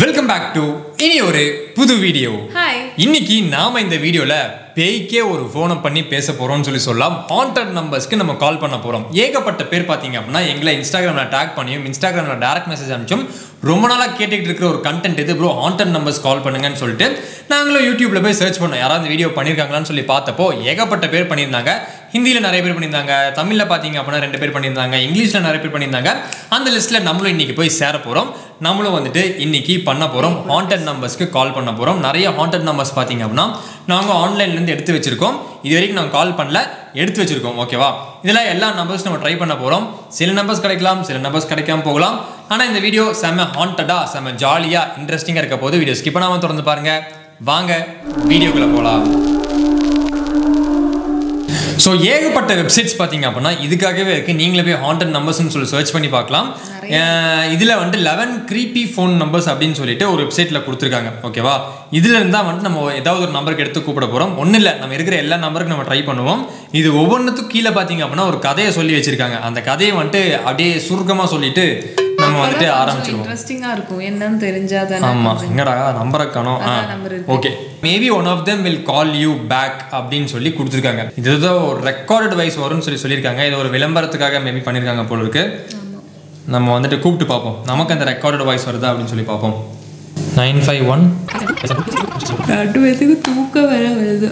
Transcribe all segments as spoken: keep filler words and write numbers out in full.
Welcome back to ini oru pudhu video. Hi. இன்னைக்கு நாம இந்த வீடியோல பேய்க்கே ஒரு ஃபோன் பண்ணி பேச போறோம்னு சொல்லி சொல்லலாம். ஹாண்டட் நம்பர்ஸ்க்கு நம்ம கால் பண்ண போறோம். ஏகப்பட்ட பேர் பாத்தீங்க அப்படினா எங்களை இன்ஸ்டாகிராம்ல டாக் பண்ணியும் இன்ஸ்டாகிராம்ல டைரக்ட் மெசேஜ் அனுப்பிச்சும் ரொம்ப நாளா கேட்டிட்டு இருக்கிற ஒரு கண்டென்ட் இது bro ஹாண்டட் நம்பர்ஸ் கால் பண்ணுங்கன்னு சொல்லிட்டு நாங்களும் YouTubeல போய் சர்ச் பண்ணோம். யாராவது வீடியோ பண்ணிருக்காங்களான்னு சொல்லி பார்த்தப்போ ஏகப்பட்ட பேர் பண்ணிருந்தாங்க. ஹிந்தில நிறைய பேர் பண்ணிருந்தாங்க. தமிழ்ல பாத்தீங்க அப்படினா ரெண்டு பேர் பண்ணிருந்தாங்க. இங்கிலீஷ்ல நிறைய பேர் பண்ணிருந்தாங்க. அந்த லிஸ்ட்ல நம்மளும் இன்னைக்கு போய் சேர போறோம். நம்மளும் வந்துட்டு இன்னைக்கு பண்ண போறோம் ஹாண்டட் நம்பர்ஸ்க்கு கால் பண்ண போறோம். நிறைய ஹாண்டட் நம்பர்ஸ் பாத்தீங்க அப்படினா நாங்க ஆன்லைன்ல இருந்து எடுத்து வச்சிருக்கோம். இது வரைக்கும் நான் கால் பண்ணல, எடுத்து வச்சிருக்கோம். ஓகேவா? இதுல எல்லா நம்பர்ஸ் நம்ம ட்ரை பண்ண போறோம். சில நம்பர்ஸ் கிடைக்கலாம், சில நம்பர்ஸ் கிடைக்காம போகலாம். ஆனா இந்த வீடியோ செம ஹாண்டடா, செம ஜாலியா, இன்ட்ரெஸ்டிங்கா இருக்க போது வீடியோ ஸ்கிப் பண்ணாம தொடர்ந்து பாருங்க. வாங்க வீடியோக்குள்ள போகலாம். ஸோ ஏகப்பட்ட வெப்சைட்ஸ் பார்த்தீங்க அப்படின்னா இதுக்காகவே இருக்குது. நீங்களே போய் ஹாண்டட் நம்பர்ஸ்ன்னு சொல்லி சர்ச் பண்ணி பார்க்கலாம். இதில் வந்துட்டு லெவன் க்ரீப்பி ஃபோன் நம்பர்ஸ் அப்படின்னு சொல்லிட்டு ஒரு வெப்சைட்டில் கொடுத்துருக்காங்க. ஓகேவா? இதில் இருந்தால் வந்துட்டு நம்ம ஏதாவது ஒரு நம்பருக்கு எடுத்து கூப்பிட போகிறோம். ஒன்றும் இல்லை, நம்ம இருக்கிற எல்லா நம்பருக்கும் நம்ம ட்ரை பண்ணுவோம். இது ஒவ்வொன்றுத்துக்கும் கீழே பார்த்தீங்க அப்படின்னா ஒரு கதையை சொல்லி வச்சுருக்காங்க. அந்த கதையை வந்துட்டு அப்படியே சுருக்கமாக சொல்லிட்டு நம்ம வந்துட்டு ஆரம்பிச்சிருவோம். இன்ட்ரெஸ்டிங்காக இருக்கும், என்னன்னு தெரிஞ்சாதான். ஆமாம், எங்கடா நம்பரை காணோம். ஆ, okay. Maybe one of them will call you back அப்படின்னு சொல்லி கொடுத்துருக்காங்க. இது ஏதோ ஒரு ரெக்கார்டட் வாய்ஸ் வரும்னு சொல்லி சொல்லியிருக்காங்க. இது ஒரு விளம்பரத்துக்காக மேபி பண்ணியிருக்காங்க போல இருக்கு. நம்ம வந்துட்டு கூப்பிட்டு பார்ப்போம், நமக்கு அந்த ரெக்கார்டட் வாய்ஸ் வருதா அப்படின்னு சொல்லி பார்ப்போம். நைன் ஃபைவ் ஒன் தூக்கம் வேற வருது,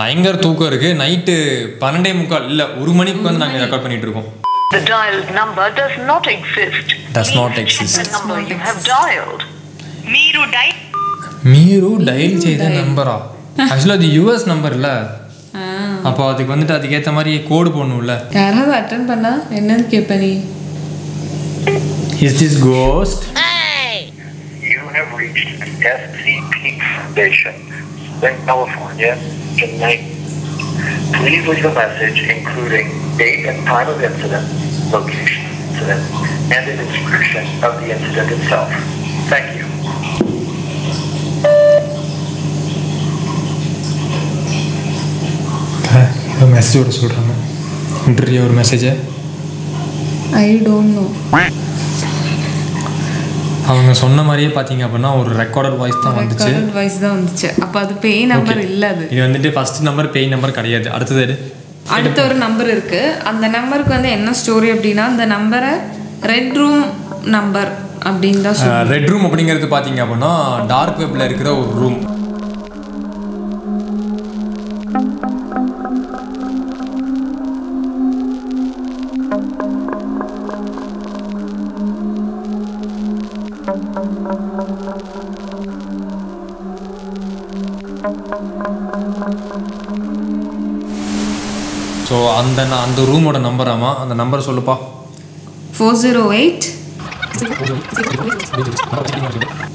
பயங்கர தூக்கம் இருக்கு. நைட்டு பன்னெண்டே முக்கால் இல்லை ஒரு மணிக்கு வந்து நாங்கள் ரெக்கார்ட் பண்ணிட்டு இருக்கோம். The dialed number does not exist. Does not exist. The number you have dialed. Meeru dial. Meeru dial செய்த நம்பரா? ஆக்சுவலா அது யுஎஸ் நம்பர் இல்ல. அப்போ அதுக்கு வந்துட்டு அதுக்கு ஏத்த மாதிரி கோட் போடணும்ல. யாராவது அட்டெண்ட் பண்ணா என்னன்னு கேப்ப நீ. Is this ghost? Hey. You have reached S C P Foundation, Southern California, Chennai. Please leave a message including date and time of incident, location of incident, and the description of the incident itself. Thank you. The message or something. Interview or message? I don't know. அவங்க சொன்ன மாதிரியே பாத்தீங்க அப்படின்னா ஒரு recorded voice தான் வந்துச்சு. Recorded voice தான் வந்துச்சு. அப்ப அது பேய் நம்பர் இல்ல. அது இது வந்துட்டு ஃபர்ஸ்ட் நம்பர் பேய் நம்பர் கிடையாது. அடுத்து அடுத்த ஒரு நம்பர் இருக்கு. அந்த நம்பருக்கு வந்து என்ன ஸ்டோரி அப்படின்னா அந்த நம்பரை ரெட் ரூம் நம்பர் அப்படின்னு தான் சொல்றாங்க. ரெட் ரூம் அப்படிங்கிறது பாத்தீங்க அப்படின்னா டார்க் வெப்ல இருக்கிற ஒரு ரூம். ஸோ அந்த அந்த ரூமோட நம்பராமா? அந்த நம்பர் சொல்லுப்பா. ஃபோர் ஜீரோ எயிட்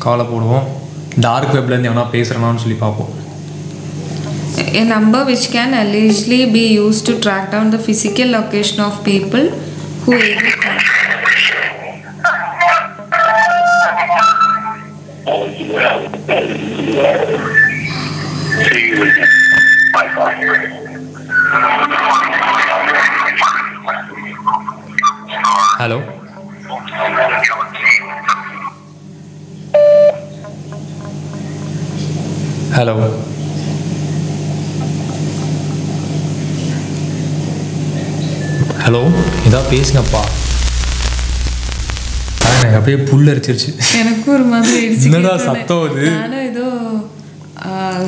காலை போடுவோம். டார்க் வெப்லேருந்து எவனா பேசுகிறானான்னு சொல்லி பார்ப்போம். A number which can allegedly be used to track down the physical location of people who Hello. Hello. Hello. இதா பேசுங்கப்பா. எனக்கு அப்படியே புல்லரிச்சிருச்சு. எனக்கு ஒரு மாதிரி அடிச்சு. என்னடா சத்தம் அது? நானே ஏதோ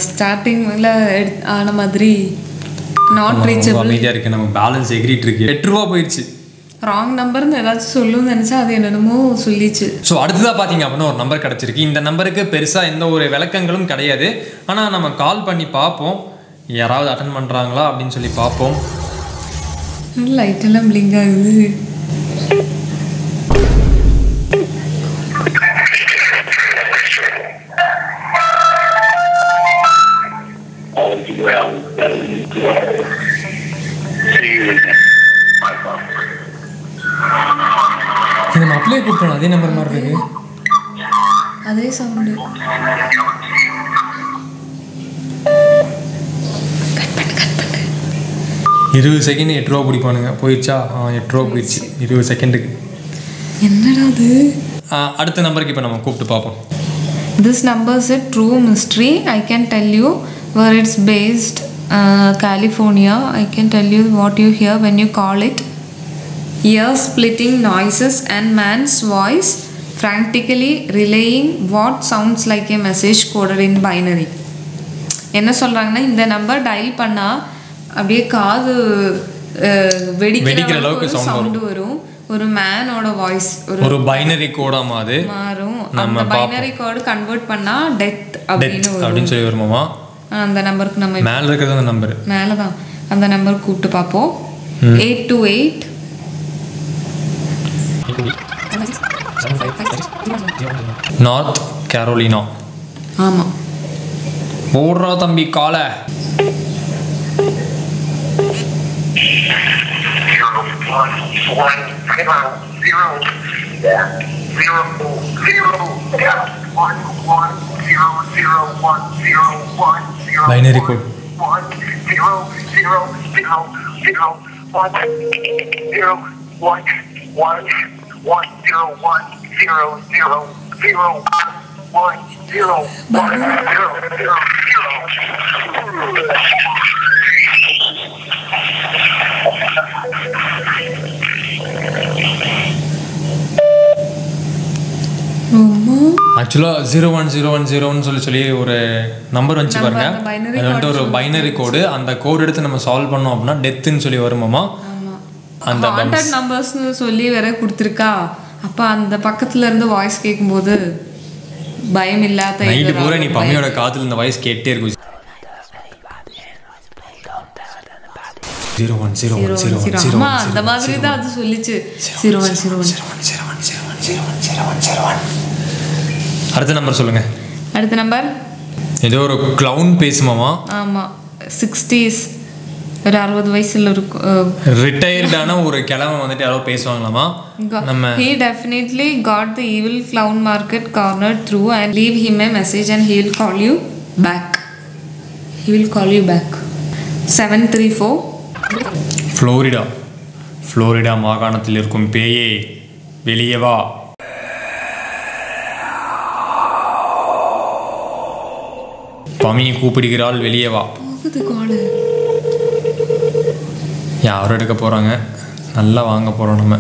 ஸ்டார்டிங்ல ஆன மாதிரி not reachable மீடியா இருக்கு. நம்ம பேலன்ஸ் எகிரிட் இருக்கு. எட்டு ரூபா போயிடுச்சு. ராங் நம்பர்னு ஏதாச்சும் சொல்லுன்னு நினச்சா அது என்னென்னமோ சொல்லிச்சு. ஸோ அடுத்ததாக பார்த்தீங்க அப்படின்னா ஒரு நம்பர் கிடச்சிருக்கு. இந்த நம்பருக்கு பெருசாக எந்த ஒரு விளக்கங்களும் கிடையாது. ஆனால் நம்ம கால் பண்ணி பார்ப்போம், யாராவது அட்டன் பண்ணுறாங்களா அப்படின்னு சொல்லி பார்ப்போம். லைட்டெல்லாம் பிளிங்க் ஆகுது. நம்ம அப்ளை கூப்பிட்டோம். அதே நம்பர் மாதிரி இருக்கு, அதே சவுண்டு. twenty second eight ரூபாய் குடிப்பானுங்க. போயிடுச்சா? எட்டு ரூபாய் போயிடுச்சு இருபது செகண்டுக்கு. என்னடா அது? அடுத்த நம்பருக்கு இப்போ நம்ம கூப்பிட்டு பார்ப்போம். This number is a true mystery. I can tell you where it's based. Uh, California. I can tell you what you hear when you call it. Ear splitting noises and man's voice frantically relaying what sounds like a message coded in binary. என்ன சொல்றாங்கன்னா இந்த number dial பண்ணா அப்படியே காது வெடிக்கிற அளவுக்கு sound வரும். ஒரு மேனோட வாய்ஸ் ஒரு பைனரி கோடா மாதிரி மாறும். நம்ம பைனரி கோட் கன்வர்ட் பண்ணா டெத் அப்படின்னு சொல்லி வருமாமா. அந்த நம்பருக்கு நம்ம மேல இருக்கிறது அந்த நம்பர் மேல தான் அந்த நம்பர் கூப்பிட்டு பாப்போம். எட்டு இரண்டு எட்டு நார்த் கரோலினா. ஆமா போடுறா தம்பி காலை. பைனரி கோட் ஆக்சுவலாக ஜீரோ ஒன் ஜீரோ ஒன் ஜீரோன்னு சொல்லி சொல்லி ஒரு நம்பர் வந்துச்சு பாருங்க. அது வந்துட்டு ஒரு பைனரி கோடு. அந்த கோடு எடுத்து நம்ம சால்வ் பண்ணோம் அப்படின்னா டெத்துன்னு சொல்லி வருமாமா. அந்த ஹாண்டட் நம்பர்ஸ்னு சொல்லி வேற கொடுத்துருக்கா. அப்போ அந்த பக்கத்துல இருந்து வாய்ஸ் கேட்கும்போது பயம் இல்லாத நைட்டு பூரா நீ பம்மியோட காத்துல இந்த வாய்ஸ் கேட்டே இருக்கும். Zero one zero one zero one zero one அந்த மாதிரி தான் அது சொல்லிச்சு. Zero one zero one zero one zero one zero one zero one zero one zero one. அடுத்த நம்பர் சொல்லுங்க. அடுத்த நம்பர் ஏதோ ஒரு க்ளவுன் பேசுமாமா. ஆமா சிக்ஸ்டீஸ் ஒரு அறுபது வயசுல இருக்கு ரிட்டையர்டான ஒரு கிழமை வந்துட்டு யாரோ பேசுவாங்களாமா. நம்ம he definitely got the evil clown market cornered through and leave him a message and he will call you back. He will call you back. seven three four Florida. Florida மாகாணத்தில் இருக்கும் பேயே வெளியே வா. பமி கூப்பிடுகிறாள் வெளியே வா. யாரும் எடுக்க போறாங்க. நல்லா வாங்க போறோம் நம்ம.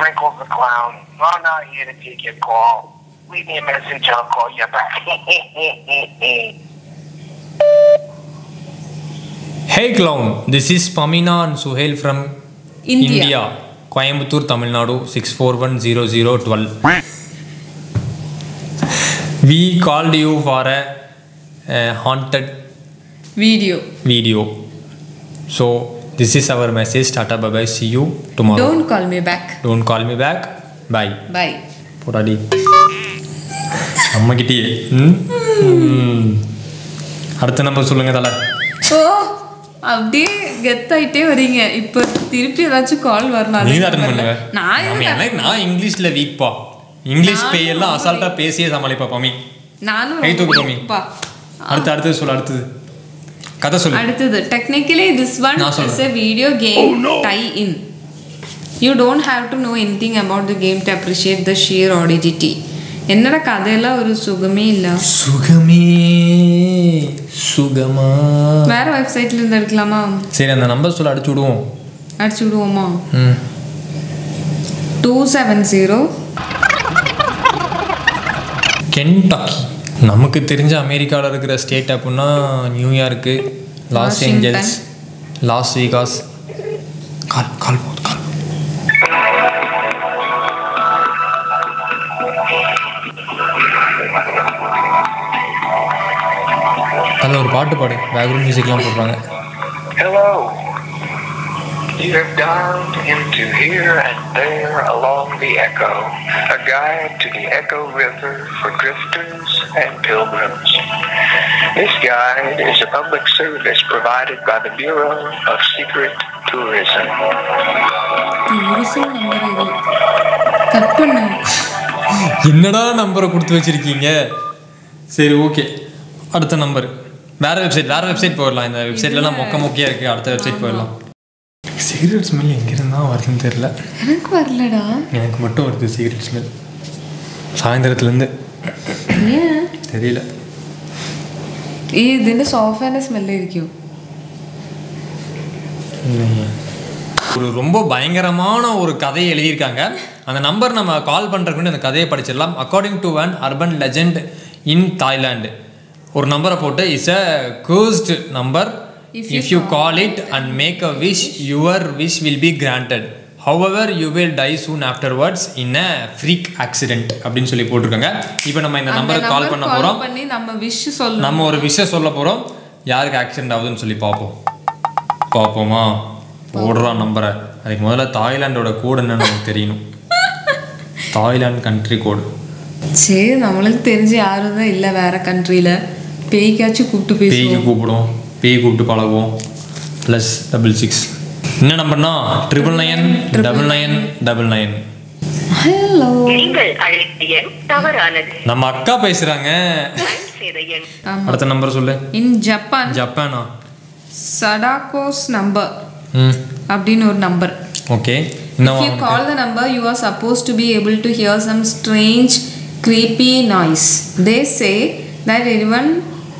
Brinkles the Clown. I'm not here to take your call. Leave me a message, I'll call you back. Hey Clown, this is Pamina and Suhail from India, India. Coimbatore, Tamil Nadu, six four one zero zero one two. We called you for a, a haunted video. video. So, this is our message. Tata, bye bye. See you tomorrow. Don't call me back. Don't call me back. Bye. Bye. Poradi. Amma kitti. Hmm. Hmm. அடுத்த number சொல்லுங்க தல. ஓ அப்படியே கெத் ஆயிட்டே வரீங்க. இப்போ திருப்பி ஏதாச்சும் கால் வரணும். நீ அட்டன் பண்ணுங்க. நான் நான் இங்கிலீஷ்ல வீக் பா. இங்கிலீஷ் பே எல்லாம் அசால்ட்டா பேசியே சமாளிப்பா பாமி. நானும் கை தூக்கு பாமி. அடுத்து அடுத்து சொல்ல அடுத்து கதை சொல்லு. அடுத்து technically this one is a video game tie in. You don't have to know anything about the game to appreciate the sheer oddity. என்னடா கதையில ஒரு சுகமே இல்ல. சுகமே சுகமா வேற வெப்சைட்ல இருந்து எடுக்கலாமா? சரி அந்த நம்பர் சொல்ல அடிச்சு விடுவோம். அடிச்சு விடுவோமா? ம் இரண்டு ஏழு பூஜ்ஜியம் கென்டக்கி. நமக்கு தெரிஞ்ச அமெரிக்காவில் இருக்கிற ஸ்டேட் அப்படின்னா New York, Los Angeles, Las Vegas. Call call போது கால் அதில் ஒரு பாட்டு பாடு. பேக்ரவுண்ட் மியூசிக்லாம் போடுறாங்க. You have dialed into Here and There Along the Echo, a guide to the Echo River for drifters and pilgrims. This guide is a public service provided by the Bureau of Secret Tourism. Number okay. number. website, website website Cigarette smell is not good. I don't know. I don't know. I cigarette smell. I don't know. Yeah. I don't know. This is soft and smell. No. ஒரு ரொம்ப பயங்கரமான ஒரு கதையை எழுதி இருக்காங்க. அந்த number நம்ம கால் பண்றதுக்கு அந்த கதையை படிச்சிரலாம். According to an urban legend in Thailand, ஒரு நம்பரை போட்டு is a cursed number. If you, if you call it and make a wish, your wish will be granted. However, you will die soon afterwards in a freak accident. அப்படினு சொல்லி போட்டுருக்காங்க. இப்போ நம்ம இந்த நம்பரை கால் பண்ண போறோம். பண்ணி நம்ம wish சொல்லணும். நம்ம ஒரு wish சொல்ல போறோம். யாருக்கு ஆக்சிடென்ட் ஆகுதுன்னு சொல்லி பாப்போம். பாப்போமா? போடுற நம்பரை. அதுக்கு முதல்ல தாய்லாந்தோட கோட் என்னன்னு நமக்கு தெரியணும். Thailand country code. சே நமக்கு தெரிஞ்ச யாரும் இல்ல வேற கண்ட்ரில. பேய்க்காச்சு கூப்பிட்டு பேசுவோம். பேய்க்கு கூப்பிடுவோம். Pay good to Palago plus double six. No number no triple nine, double nine, double nine. Hello, Ningle Tavaran. Namaka Pesranga. What's the number? In Japan, Japan. Sadako's number. Hmm. Abdinur number. Okay. No, if you call okay. the number, you are supposed to be able to hear some strange, creepy noise. They say that everyone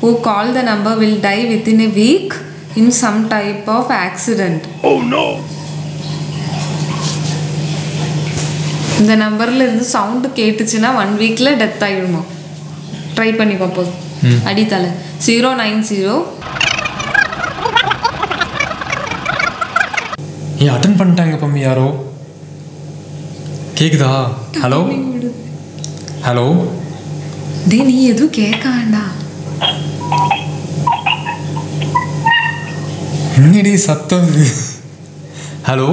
who called the number will die within a week in some type of accident. Oh no! The number is the sound kettuchina one week la death aayidum. Try panni paapom. Adithala zero nine zero. Ye attend pannanga pammi yaro. Kekudha? Hello? Hello? Dei nee edhu kekkaanda. Nidi Satam. Hello?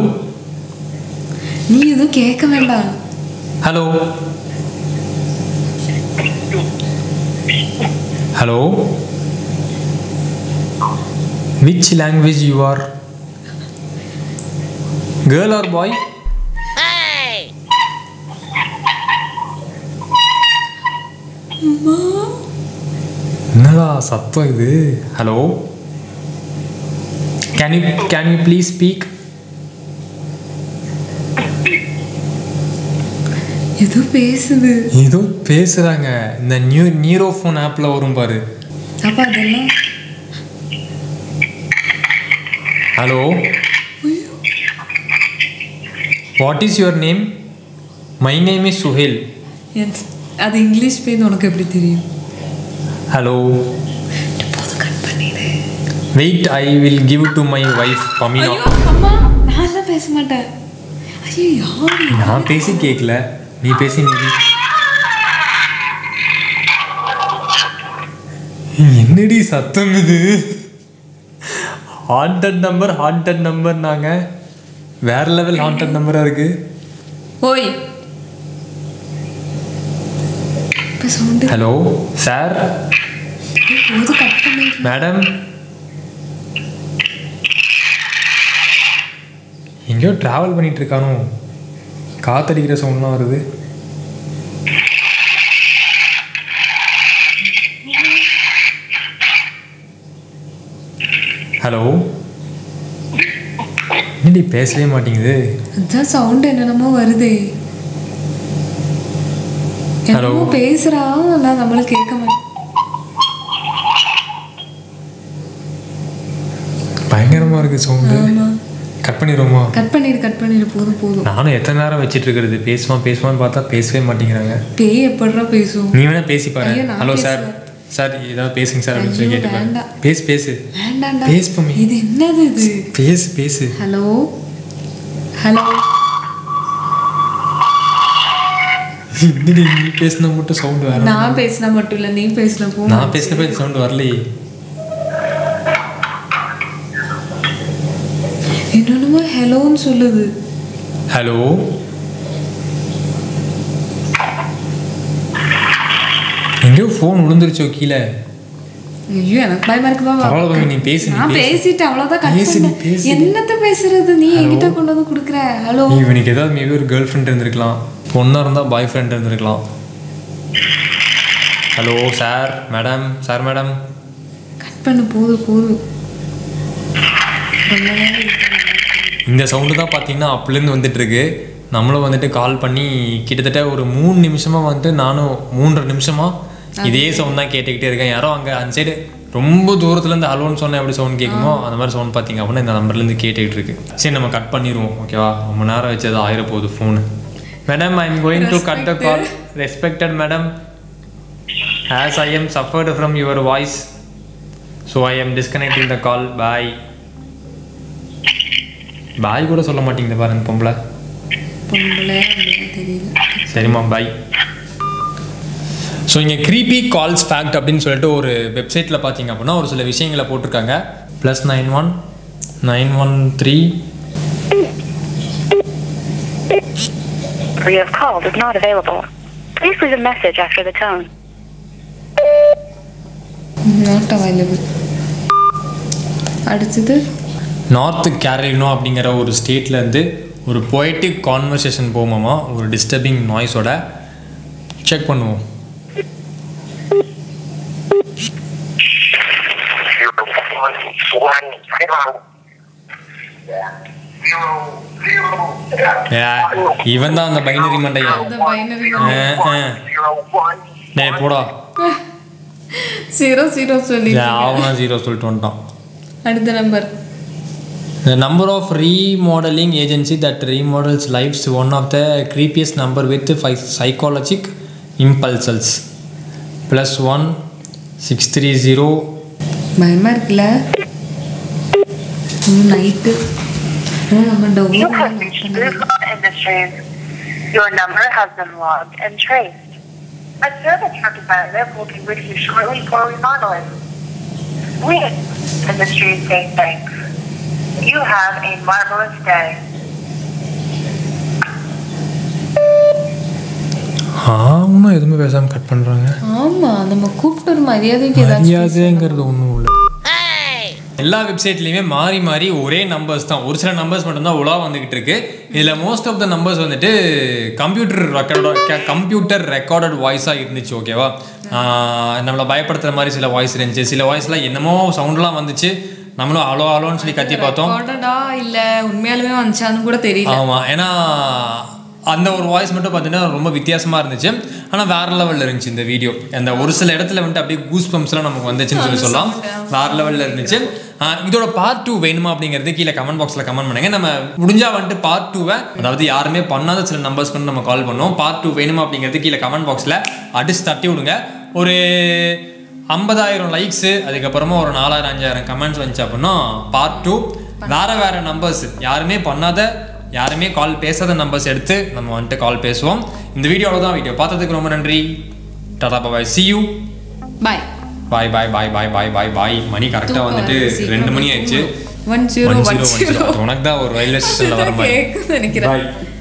Nidu Kekamenda. Hello? Hello? Which language you are? Girl or boy? Hey! Mom? Nala Satam idu. Hello? Can you can you please speak? Yedo pesudu. Yedo pesranga. The new neurophone app la varum paaru. Appa adella. Hello. What is your name? My name is Suhail. Yes. Ad English pe unakku eppadi theriyum? Hello. Wait, I will give it to my wife, Pami. Ayyo, amma, I don't talk about it. Ayyo, I don't talk about it. You don't talk about it. What is this? Haunted number, haunted number. Where level haunted number? Oi. Hello, sir. Madam. எங்க travel பண்ணிட்டு இருக்கானோ காத்தடிக்கிற சவுண்ட்லாம் வருது hello நீ பேசவே மாட்டீங்குது அந்த sound என்னனமோ வருது hello பேசுறா நான் நம்மள கேட்க மாட்டேன் பயங்கரமா இருக்கு சவுண்ட் ஆமா கட் பண்ணிரோமா கட் பண்ணிரு கட் பண்ணிரு போடு போடு நானே எத்தனை நேரம் வெச்சிட்டு இருக்குறது பேசுமா பேசுமான்னு பார்த்தா பேசவே மாட்டேங்கறாங்க பேய் எப்பறா பேசும் நீ வேணா பேசி பாரு ஹலோ சார் சார் இதா பேசிங் சார் அப்படி கேட்டு பாரு பேசு பேசு வேண்டாம்டா பேசு பமி இது என்னது இது பேசு பேசு ஹலோ ஹலோ நீ பேசினா மட்டும் சவுண்ட் வரல நான் பேசினா மட்டும் இல்ல நீ பேசினா போ நான் பேசினப்ப சவுண்ட் வரல I don't know திரும்ப ஹலோன்னு சொல்லுது. ஹலோ எங்கேயோ ஃபோன் விழுந்துருச்சோ கீழே. ஐயோ எனக்கு பயமா இருக்குதான். நீ பேசி நான் பேசிட்டு அவ்வளோதான். என்னத்த பேசுறது நீ என்கிட்ட கொண்டு வந்து கொடுக்குற. ஹலோ இவனுக்கு ஏதாவது மேபி ஒரு கேர்ள் ஃப்ரெண்ட் இருந்திருக்கலாம், பொண்ணாக இருந்தால் பாய் ஃப்ரெண்ட் இருந்திருக்கலாம். Hello sir madam sir madam cut பண்ணு போது போது. இந்த சவுண்டு தான் பார்த்தீங்கன்னா அப்போலேருந்து வந்துட்டுருக்கு. நம்மளும் வந்துட்டு கால் பண்ணி கிட்டத்தட்ட ஒரு மூணு நிமிஷமாக வந்துட்டு நானும் மூன்றரை நிமிஷமாக இதே சவுண்ட் தான் கேட்டுக்கிட்டே இருக்கேன். யாரோ அங்கே அந்த சைடு ரொம்ப தூரத்துலேருந்து ஹலோன்னு சொன்னால் எப்படி சவுண்ட் கேட்குமோ அந்த மாதிரி சவுண்ட் பார்த்தீங்க அப்படின்னா இந்த நம்பர்லேருந்து கேட்டுக்கிட்டு இருக்கு. சரி நம்ம கட் பண்ணிடுவோம் ஓகேவா, ரொம்ப நேரம் வச்சு அது ஆயிரம் போகுது phone. Madam I am going to cut the call. Respected madam, as I am suffered from your voice so I am disconnecting the call. Bye. Bye கூட சொல்ல மாட்டேங்குது பாருங்க பொம்பளை. சரிம்மா பாய். ஸோ இங்கே க்ரீப்பி கால்ஸ் ஃபேக்ட் அப்படின்னு சொல்லிட்டு ஒரு வெப்சைட்டில் பார்த்தீங்க அப்படின்னா ஒரு சில விஷயங்களை போட்டிருக்காங்க. Plus nine one nine one three அடுத்தது நார்த்து கேரலினோ அப்படிங்கிற ஒரு ஸ்டேட்லேருந்து ஒரு பொயட்டிக் கான்வர்சேஷன் போகுமாமா ஒரு டிஸ்டர்பிங் நாய்ஸோட. செக் பண்ணுவோம். இவன் தான் அந்த பைனரி மண்டையா போடா ஜீரோ ஜீரோ சொல்லி அவன் ஜீரோ சொல்லிட்டு வந்துட்டான். அடுத்த number. The number of remodeling agency that remodels lives one of the creepiest number with psychological impulses. Plus one six three zero. My mark la. Night. You have reached Bureau of Industries. Your number has been logged and traced. A service representative will be with you shortly for remodeling. We at Industries say thanks. You have a marvelous day. ஆமா எதுமே பேசாம cut பண்றாங்க. ஆமா நம்ம கூப்பிட்டு மரியாதைக்கு ஏதாவது மரியாதைங்கிறது ஒண்ணும் இல்ல. எல்லா வெப்சைட்லயுமே மாறி மாறி ஒரே நம்பர்ஸ் தான், ஒரு சில நம்பர்ஸ் மட்டும் தான் உலா வந்துகிட்டு இருக்கு. இதுல மோஸ்ட் ஆஃப் த நம்பர்ஸ் வந்துட்டு கம்ப்யூட்டர் ரெக்கார்டோட கம்ப்யூட்டர் ரெக்கார்டட் வாய்ஸா இருந்துச்சு ஓகேவா. நம்மளை பயப்படுத்துற மாதிரி சில வாய்ஸ் இருந்துச்சு, சில வாய்ஸ்லாம் என்னமோ சவுண்ட்லாம் வந்துச்சு. நம்மளும் அலோ அலோன்னு சொல்லி கத்தி பார்த்தோம். இல்லை உண்மையாலுமே வந்துச்சான்னு கூட தெரியல. ஆமாம், ஏன்னா அந்த ஒரு வாய்ஸ் மட்டும் பார்த்தீங்கன்னா ரொம்ப வித்தியாசமாக இருந்துச்சு. ஆனால் வேறு லெவலில் இருந்துச்சு இந்த வீடியோ. அந்த ஒரு சில இடத்துல வந்துட்டு அப்படியே கூஸ் பம்ப்ஸ்லாம் நமக்கு வந்துச்சுன்னு சொல்லி சொல்லலாம். வேறு லெவலில் இருந்துச்சு. இதோட பார்ட் டூ வேணுமா அப்படிங்கிறது கீழே கமெண்ட் பாக்ஸில் கமெண்ட் பண்ணுங்க. நம்ம முடிஞ்சா வந்துட்டு பார்ட் டூவை, அதாவது யாருமே பண்ணாத சில நம்பர்ஸ் கொண்டு நம்ம கால் பண்ணோம். பார்ட் டூ வேணுமா அப்படிங்கிறது கீழே கமெண்ட் பாக்ஸில் அடிச்சு தட்டி விடுங்க. ஒரு ஐம்பதாயிரம் லைக்ஸு, அதுக்கப்புறமா ஒரு நாலாயிரம் அஞ்சாயிரம் கமெண்ட்ஸ் வந்துச்சு அப்படின்னா பார்ட் டூ வேறு வேறு நம்பர்ஸ், யாருமே பண்ணாத யாருமே கால் பேசாத நம்பர்ஸ் எடுத்து நம்ம வந்துட்டு கால் பேசுவோம். இந்த வீடியோவில் தான். வீடியோ பார்த்ததுக்கு ரொம்ப நன்றி. Tata bye. See you. Bye bye bye bye bye bye bye bye. மணி கரெக்டாக வந்துட்டு ரெண்டு மணி ஆயிடுச்சு. One zero one zero one zero. உனக்கு தான் ஒரு ரயில்வே ஸ்டேஷனில் வர மாதிரி நினைக்கிறேன்.